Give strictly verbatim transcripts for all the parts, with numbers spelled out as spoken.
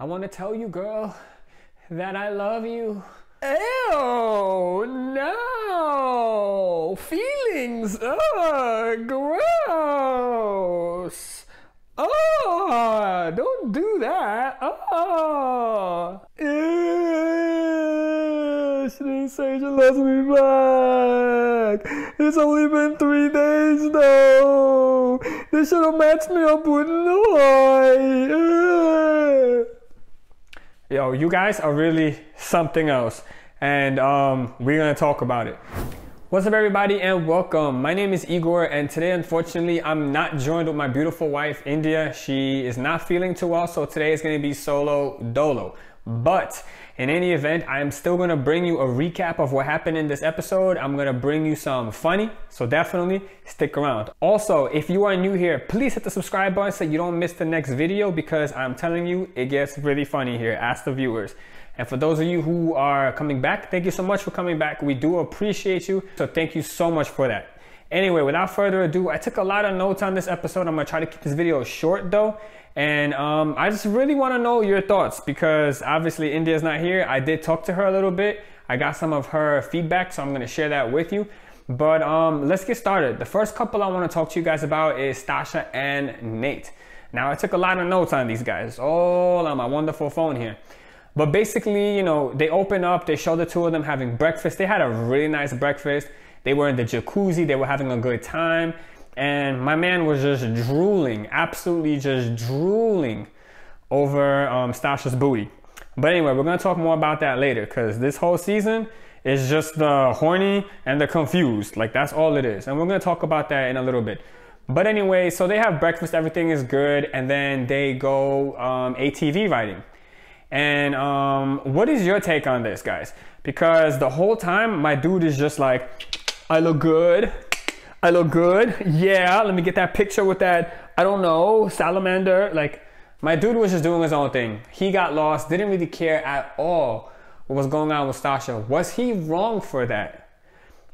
I want to tell you, girl, that I love you. Ew, no! Feelings, ugh, gross! Oh, don't do that! Oh! Ew, she didn't say she loves me back! It's only been three days though! They should have matched me up with Nori! Yo, you guys are really something else, and um, we're gonna talk about it. What's up everybody and welcome. My name is Igor and today unfortunately I'm not joined with my beautiful wife India. She is not feeling too well, so today is gonna be solo dolo. But in any event, I'm still gonna bring you a recap of what happened in this episode. I'm gonna bring you some funny, so definitely stick around. Also, if you are new here, please hit the subscribe button so you don't miss the next video, because I'm telling you, it gets really funny here. Ask the viewers. And for those of you who are coming back, thank you so much for coming back. We do appreciate you, so thank you so much for that. Anyway, without further ado, I took a lot of notes on this episode. I'm gonna try to keep this video short though. And um, I just really wanna know your thoughts, because obviously India's not here. I did talk to her a little bit. I got some of her feedback, so I'm gonna share that with you. But um, let's get started. The first couple I wanna talk to you guys about is Stacia and Nate. Now, I took a lot of notes on these guys, all on my wonderful phone here. But basically, you know, they open up, they show the two of them having breakfast. They had a really nice breakfast. They were in the jacuzzi, they were having a good time, and my man was just drooling, absolutely just drooling over um, Stacia's booty. But anyway, we're gonna talk more about that later, because this whole season is just the horny and the confused, like that's all it is. And we're gonna talk about that in a little bit. But anyway, so they have breakfast, everything is good, and then they go um, A T V riding. And um, what is your take on this, guys? Because the whole time, my dude is just like, I look good, I look good, yeah, let me get that picture with that, I don't know, salamander. Like, my dude was just doing his own thing. He got lost, didn't really care at all what was going on with Stacia. Was he wrong for that?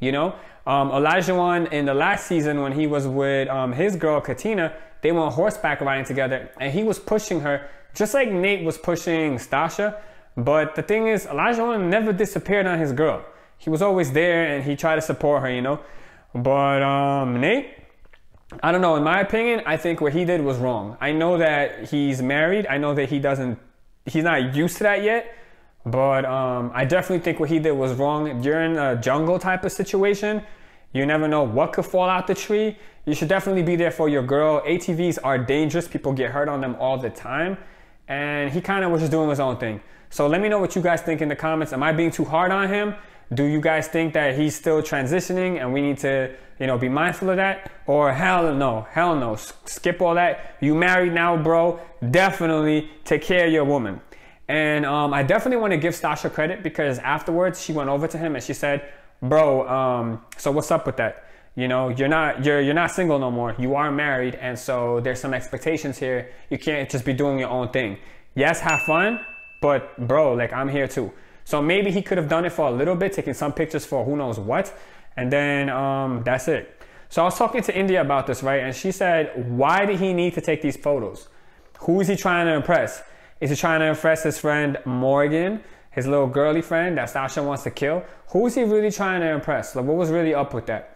You know, um, Elijuwan in the last season when he was with um, his girl Katina, they went horseback riding together and he was pushing her just like Nate was pushing Stacia. But the thing is, Elijuwan never disappeared on his girl. He was always there and he tried to support her, you know. But um, Nate, I don't know, in my opinion, I think what he did was wrong. I know that he's married. I know that he doesn't, he's not used to that yet. But um, I definitely think what he did was wrong. You're in a jungle type of situation. You never know what could fall out the tree. You should definitely be there for your girl. A T Vs are dangerous. People get hurt on them all the time. And he kind of was just doing his own thing. So let me know what you guys think in the comments. Am I being too hard on him? Do you guys think that he's still transitioning and we need to, you know, be mindful of that? Or hell no, hell no, skip all that. You married now, bro. Definitely take care of your woman. And um, I definitely want to give Stacia credit, because afterwards she went over to him and she said, bro, um, so what's up with that? You know, you're not, you're, you're not single no more. You are married, and so there's some expectations here. You can't just be doing your own thing. Yes, have fun, but bro, like, I'm here too. So maybe he could have done it for a little bit, taking some pictures for who knows what, and then um, that's it. So I was talking to India about this, right? And she said, why did he need to take these photos? Who is he trying to impress? Is he trying to impress his friend Morgan, his little girly friend that Sasha wants to kill? Who is he really trying to impress? Like, what was really up with that?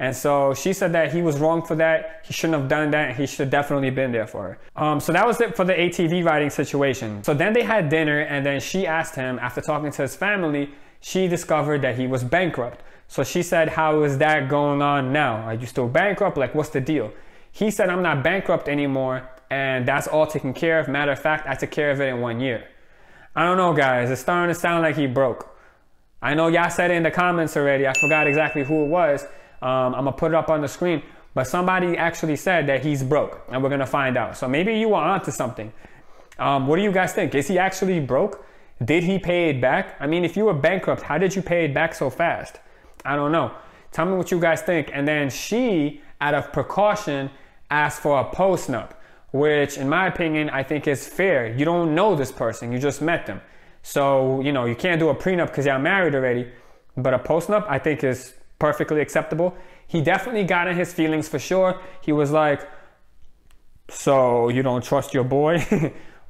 And so she said that he was wrong for that. He shouldn't have done that. He should have definitely been there for her. Um, so that was it for the A T V riding situation. So then they had dinner, and then she asked him, after talking to his family, she discovered that he was bankrupt. So she said, how is that going on now? Are you still bankrupt? Like, what's the deal? He said, I'm not bankrupt anymore, and that's all taken care of. Matter of fact, I took care of it in one year. I don't know, guys. It's starting to sound like he broke. I know y'all said it in the comments already. I forgot exactly who it was. Um, I'm gonna put it up on the screen, but somebody actually said that he's broke, and we're gonna find out. So maybe you are onto something. Um, what do you guys think? Is he actually broke? Did he pay it back? I mean, if you were bankrupt, how did you pay it back so fast? I don't know. Tell me what you guys think. And then she, out of precaution, asked for a post-nup, which in my opinion, I think is fair. You don't know this person, you just met them. So, you know, you can't do a prenup because y'all married already, but a post-nup I think is perfectly acceptable. He definitely got in his feelings for sure. He was like, so you don't trust your boy?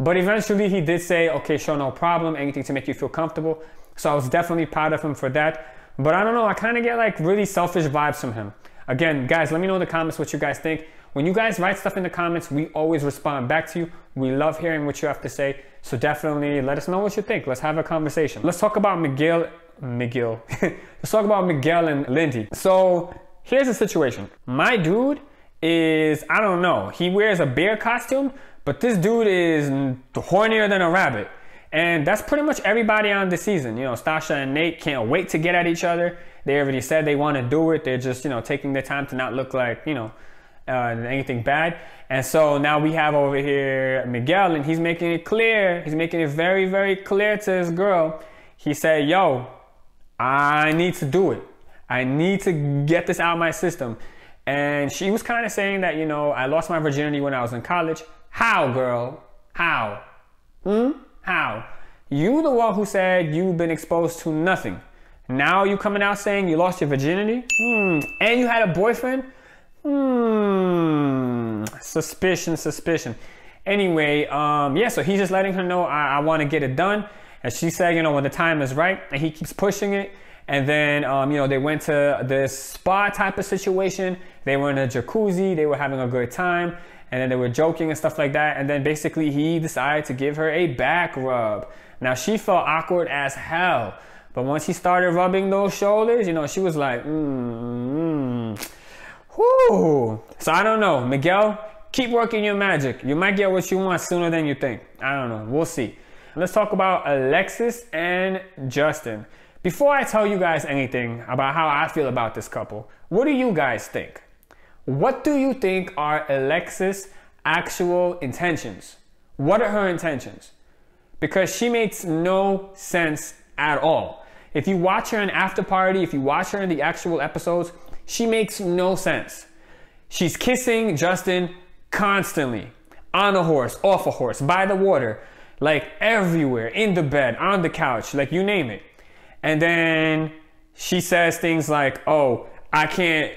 But eventually he did say, okay, sure, no problem, anything to make you feel comfortable. So I was definitely proud of him for that. But I don't know, I kind of get like really selfish vibes from him. Again, guys, let me know in the comments what you guys think. When you guys write stuff in the comments, we always respond back to you. We love hearing what you have to say. So definitely let us know what you think. Let's have a conversation. Let's talk about Miguel. Miguel. Let's talk about Miguel and Lindy. So here's the situation. My dude is, I don't know, he wears a bear costume, but this dude is hornier than a rabbit. And that's pretty much everybody on this season. You know, Sasha and Nate can't wait to get at each other. They already said they want to do it. They're just, you know, taking their time to not look like, you know, Uh, anything bad. And so now we have over here Miguel, and he's making it clear, he's making it very very clear to his girl. He said, yo, I need to do it, I need to get this out of my system. And she was kind of saying that, you know, I lost my virginity when I was in college. How, girl? How? Hmm? How? You the one who said you've been exposed to nothing. Now you coming out saying you lost your virginity? Hmm. And you had a boyfriend? Hmm, suspicion, suspicion. Anyway, um, yeah, so he's just letting her know, I, I want to get it done. And she said, you know, when the time is right, and he keeps pushing it. And then, um, you know, they went to this spa type of situation. They were in a jacuzzi, they were having a good time, and then they were joking and stuff like that. And then basically he decided to give her a back rub. Now she felt awkward as hell. But once he started rubbing those shoulders, you know, she was like, hmm, mm. Woo. So I don't know, Miguel, keep working your magic. You might get what you want sooner than you think. I don't know, we'll see. Let's talk about Alexis and Justin. Before I tell you guys anything about how I feel about this couple, what do you guys think? What do you think are Alexis' actual intentions? What are her intentions? Because she makes no sense at all. If you watch her in After Party, if you watch her in the actual episodes, she makes no sense. She's kissing Justin constantly. On a horse, off a horse, by the water. Like everywhere, in the bed, on the couch, like you name it. And then she says things like, oh, I can't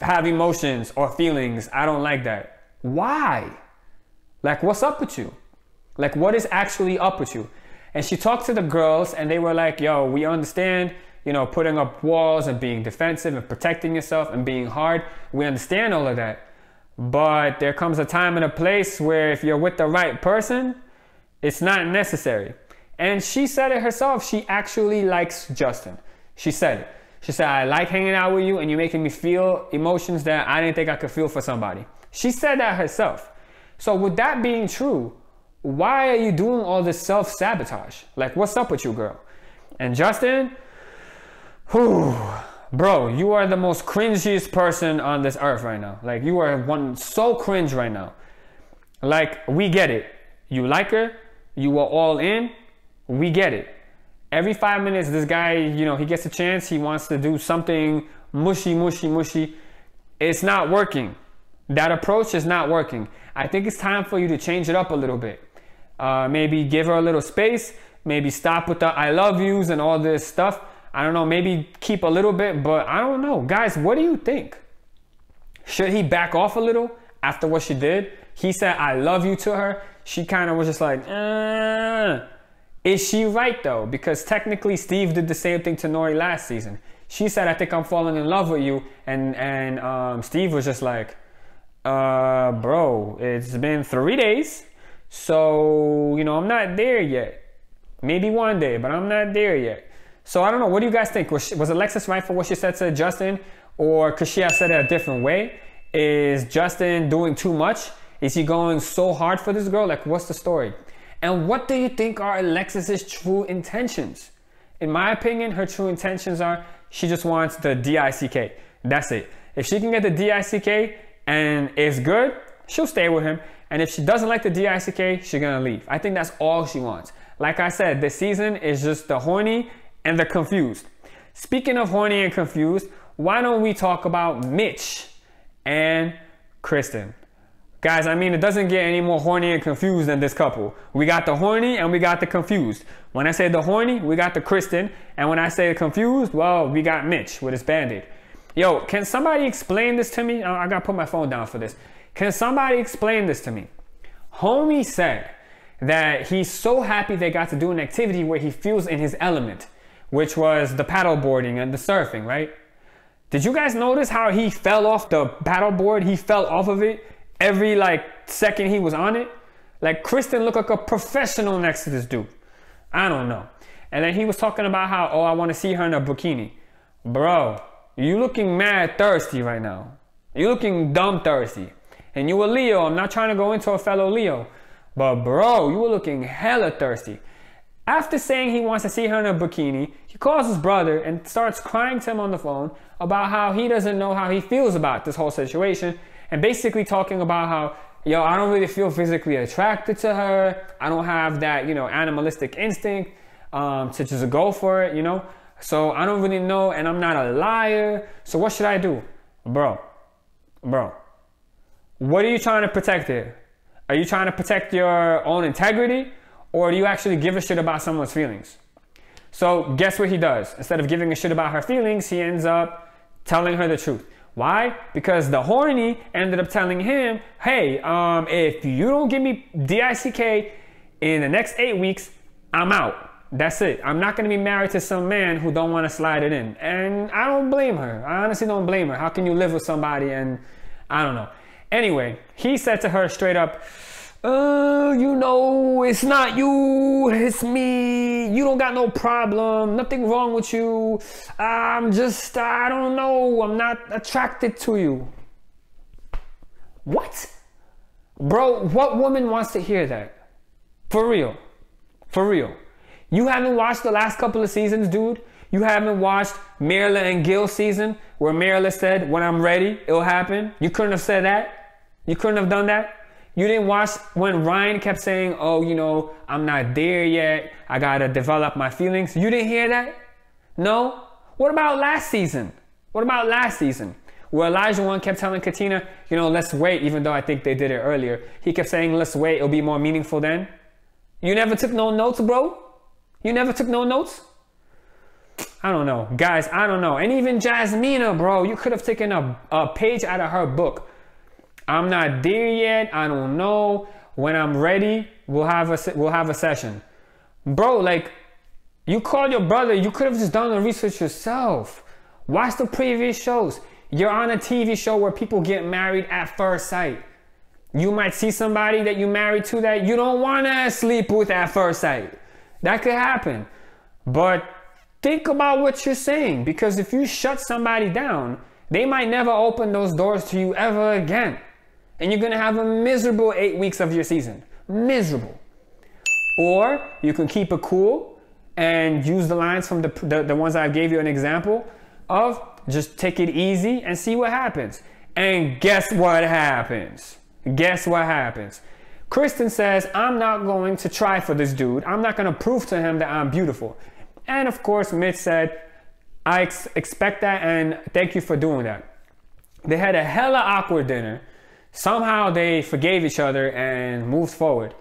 have emotions or feelings. I don't like that. Why? Like, what's up with you? Like, what is actually up with you? And she talked to the girls and they were like, yo, we understand, you know, putting up walls and being defensive and protecting yourself and being hard. We understand all of that. But there comes a time and a place where if you're with the right person, it's not necessary. And she said it herself. She actually likes Justin. She said it. She said, I like hanging out with you and you're making me feel emotions that I didn't think I could feel for somebody. She said that herself. So with that being true, why are you doing all this self-sabotage? Like, what's up with you, girl? And Justin, whew, bro, you are the most cringiest person on this earth right now. Like, you are one so cringe right now. Like, we get it. You like her. You are all in. We get it. Every five minutes, this guy, you know, he gets a chance. He wants to do something mushy, mushy, mushy. It's not working. That approach is not working. I think it's time for you to change it up a little bit. Uh, maybe give her a little space. Maybe stop with the I love yous and all this stuff. I don't know, maybe keep a little bit, but I don't know. Guys, what do you think? Should he back off a little after what she did? He said, I love you to her. She kind of was just like, eh. Is she right though? Because technically Steve did the same thing to Nori last season. She said, I think I'm falling in love with you. And, and um, Steve was just like, uh, bro, it's been three days. So, you know, I'm not there yet. Maybe one day, but I'm not there yet. So I don't know, what do you guys think? Was, she, was Alexis right for what she said to Justin? Or could she have said it a different way? Is Justin doing too much? Is he going so hard for this girl? Like, what's the story? And what do you think are Alexis's true intentions? In my opinion, her true intentions are, she just wants the D I C K. That's it. If she can get the D I C K and it's good, she'll stay with him. And if she doesn't like the D I C K, she's gonna leave. I think that's all she wants. Like I said, this season is just the horny and they're confused. Speaking of horny and confused, why don't we talk about Mitch and Krysten? Guys, I mean, it doesn't get any more horny and confused than this couple. We got the horny and we got the confused. When I say the horny, we got the Krysten. And when I say confused, well, we got Mitch with his Band-Aid. Yo, can somebody explain this to me? I gotta put my phone down for this. Can somebody explain this to me? Homie said that he's so happy they got to do an activity where he feels in his element, which was the paddle boarding and the surfing, right? Did you guys notice how he fell off the paddle board? He fell off of it every like second he was on it. Like, Krysten looked like a professional next to this dude. I don't know. And then he was talking about how, oh, I want to see her in a bikini. Bro, you looking mad thirsty right now. You looking dumb thirsty. And you a Leo. I'm not trying to go into a fellow Leo. But bro, you were looking hella thirsty. After saying he wants to see her in a bikini, he calls his brother and starts crying to him on the phone about how he doesn't know how he feels about this whole situation. And basically talking about how, yo, I don't really feel physically attracted to her. I don't have that, you know, animalistic instinct um, to just go for it, you know. So I don't really know, and I'm not a liar. So what should I do? Bro, bro, what are you trying to protect here? Are you trying to protect your own integrity? Or do you actually give a shit about someone's feelings? So guess what he does? Instead of giving a shit about her feelings, he ends up telling her the truth. Why? Because the horny ended up telling him, hey, um, if you don't give me D I C K in the next eight weeks, I'm out. That's it. I'm not going to be married to some man who don't want to slide it in. And I don't blame her. I honestly don't blame her. How can you live with somebody and I don't know. Anyway, he said to her straight up, uh, you know, it's not you, it's me, you don't got no problem, nothing wrong with you, I'm just, I don't know, I'm not attracted to you. What? Bro, what woman wants to hear that? For real. For real. You haven't watched the last couple of seasons, dude? You haven't watched Marla and Gil season where Marla said, when I'm ready, it'll happen? You couldn't have said that? You couldn't have done that? You didn't watch when Ryan kept saying, oh, you know, I'm not there yet. I gotta develop my feelings. You didn't hear that? No? What about last season? What about last season? Where Elijuwan kept telling Katina, you know, let's wait, even though I think they did it earlier. He kept saying, let's wait, it'll be more meaningful then. You never took no notes, bro? You never took no notes? I don't know. Guys, I don't know. And even Jasmine, bro, you could have taken a, a page out of her book. I'm not there yet. I don't know. When I'm ready, we'll have a, we'll have a session. Bro, like, you called your brother. You could have just done the research yourself. Watch the previous shows. You're on a T V show where people get married at first sight. You might see somebody that you married to that you don't want to sleep with at first sight. That could happen. But think about what you're saying, because if you shut somebody down, they might never open those doors to you ever again. And you're going to have a miserable eight weeks of your season. Miserable. Or you can keep it cool and use the lines from the, the, the ones I gave you an example of. Just take it easy and see what happens. And guess what happens? Guess what happens? Krysten says, I'm not going to try for this dude. I'm not going to prove to him that I'm beautiful. And of course, Mitch said, I ex expect that and thank you for doing that. They had a hella awkward dinner. Somehow they forgave each other and moved forward.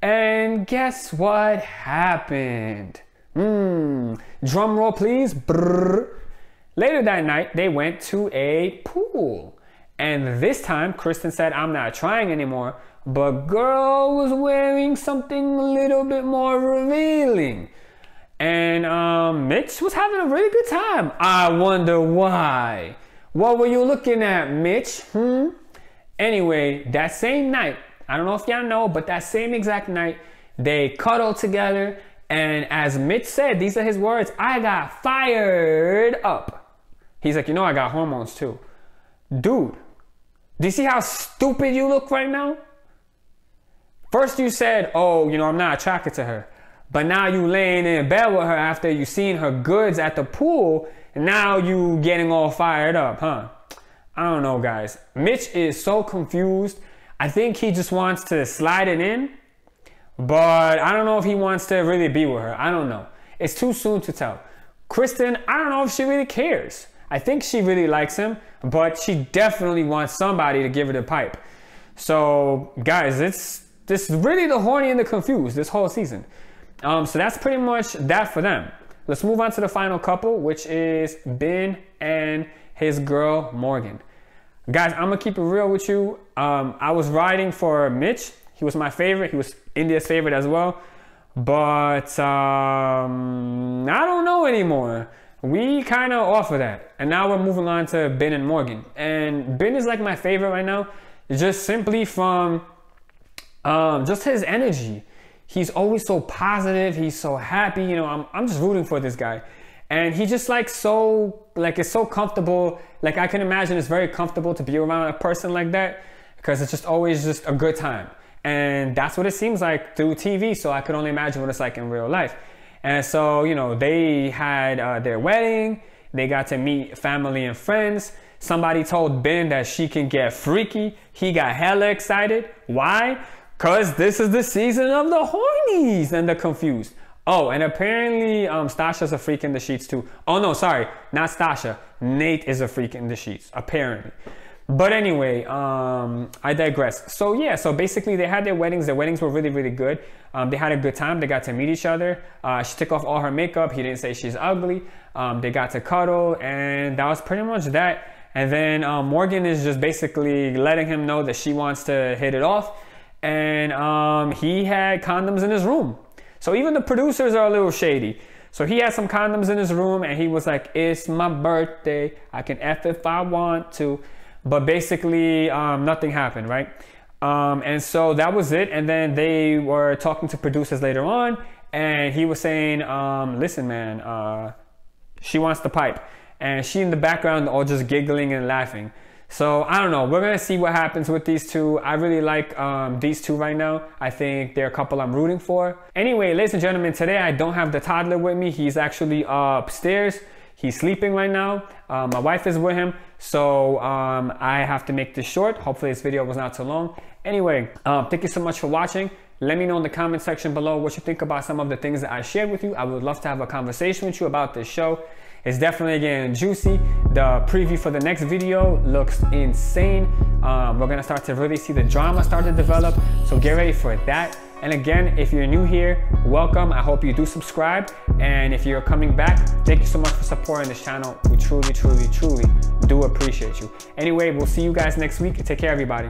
And guess what happened? Mm. Drum roll, please. Brrr. Later that night, they went to a pool. And this time, Krysten said, I'm not trying anymore. But girl was wearing something a little bit more revealing. And um, Mitch was having a really good time. I wonder why. What were you looking at, Mitch? Hmm? Anyway, that same night, I don't know if y'all know, but that same exact night, they cuddled together. And as Mitch said, these are his words, I got fired up. He's like, you know, I got hormones too. Dude, do you see how stupid you look right now? First you said, oh, you know, I'm not attracted to her. But now you laying in bed with her after you seen her goods at the pool. And now you getting all fired up, huh? I don't know, guys. Mitch is so confused. I think he just wants to slide it in. But I don't know if he wants to really be with her. I don't know. It's too soon to tell. Krysten, I don't know if she really cares. I think she really likes him. But she definitely wants somebody to give her the pipe. So, guys, it's this really the horny and the confused this whole season. Um, so that's pretty much that for them. Let's move on to the final couple, which is Ben and his girl Morgan. Guys, I'm gonna keep it real with you. Um, I was riding for Mitch He was my favorite. He was India's favorite as well. But um, I don't know anymore. We kind of offer that. And now we're moving on to Ben and Morgan. And Ben is like my favorite right now, just simply from um, just his energy. He's always so positive. He's so happy. You know, I'm, I'm just rooting for this guy. And he just like so, like it's so comfortable. Like I can imagine it's very comfortable to be around a person like that, because it's just always just a good time. And that's what it seems like through T V. So I could only imagine what it's like in real life. And so, you know, they had uh, their wedding. They got to meet family and friends. Somebody told Ben that she can get freaky. He got hella excited. Why? Because this is the season of the hornies and the confused. Oh, and apparently um, Stacia's a freak in the sheets too. Oh no, sorry, not Stacia. Nate is a freak in the sheets, apparently. But anyway, um, I digress. So yeah, so basically they had their weddings. Their weddings were really, really good. Um, they had a good time. They got to meet each other. Uh, she took off all her makeup. He didn't say she's ugly. Um, they got to cuddle, and that was pretty much that. And then um, Morgan is just basically letting him know that she wants to hit it off. And um, he had condoms in his room. So even the producers are a little shady. So he had some condoms in his room, and he was like, it's my birthday. I can F if I want to. But basically, um, nothing happened, right? Um, and so that was it. And then they were talking to producers later on, and he was saying, um, listen, man, uh, she wants the pipe. And she in the background all just giggling and laughing. So I don't know. We're going to see what happens with these two. I really like um, these two right now. I think they're a couple I'm rooting for. Anyway, ladies and gentlemen, today I don't have the toddler with me. He's actually uh, upstairs. He's sleeping right now. Uh, my wife is with him. So um, I have to make this short. Hopefully this video was not too long. Anyway, um, thank you so much for watching. Let me know in the comment section below what you think about some of the things that I shared with you. I would love to have a conversation with you about this show. It's definitely getting juicy. The preview for the next video looks insane. Um, we're gonna start to really see the drama start to develop. So get ready for that. And again, if you're new here, welcome. I hope you do subscribe. And if you're coming back, thank you so much for supporting this channel. We truly, truly, truly do appreciate you. Anyway, we'll see you guys next week. Take care, everybody.